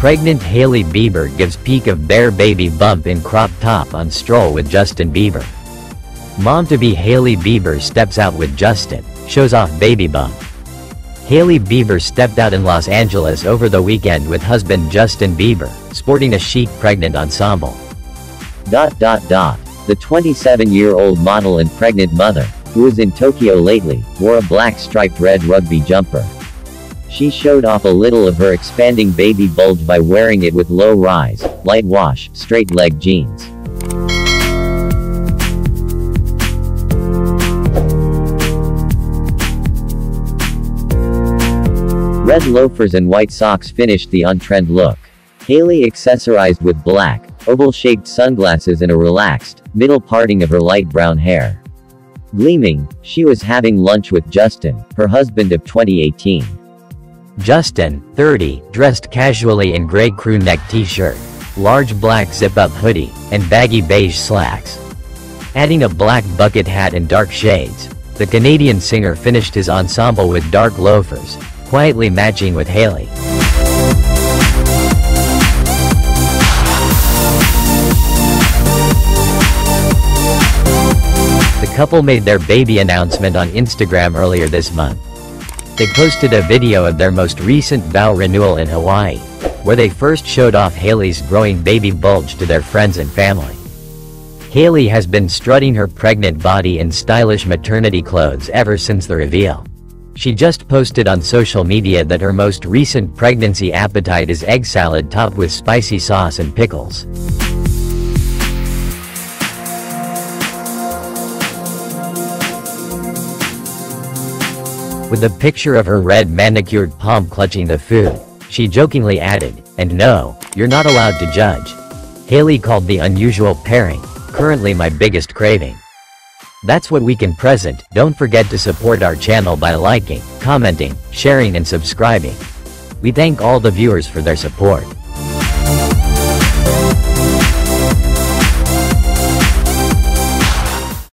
Pregnant Hailey Bieber gives peek of bare baby bump in crop top on stroll with Justin Bieber. Mom-to-be Hailey Bieber steps out with Justin, shows off baby bump. Hailey Bieber stepped out in Los Angeles over the weekend with husband Justin Bieber, sporting a chic pregnant ensemble. The 27-year-old model and pregnant mother, who is in Tokyo lately, wore a black striped red rugby jumper. She showed off a little of her expanding baby bulge by wearing it with low-rise, light wash, straight leg jeans. Red loafers and white socks finished the on-trend look. Hailey accessorized with black, oval-shaped sunglasses and a relaxed, middle parting of her light brown hair. Gleaming, she was having lunch with Justin, her husband of 2018. Justin, 30, dressed casually in gray crew neck t-shirt, large black zip-up hoodie, and baggy beige slacks. Adding a black bucket hat and dark shades, the Canadian singer finished his ensemble with dark loafers, quietly matching with Hailey. The couple made their baby announcement on Instagram earlier this month. They posted a video of their most recent vow renewal in Hawaii, where they first showed off Hailey's growing baby bulge to their friends and family. Hailey has been strutting her pregnant body in stylish maternity clothes ever since the reveal. She just posted on social media that her most recent pregnancy appetite is egg salad topped with spicy sauce and pickles. With a picture of her red manicured palm clutching the food, she jokingly added, "And no, you're not allowed to judge." Hailey called the unusual pairing, "currently my biggest craving." That's what we can present. Don't forget to support our channel by liking, commenting, sharing and subscribing. We thank all the viewers for their support.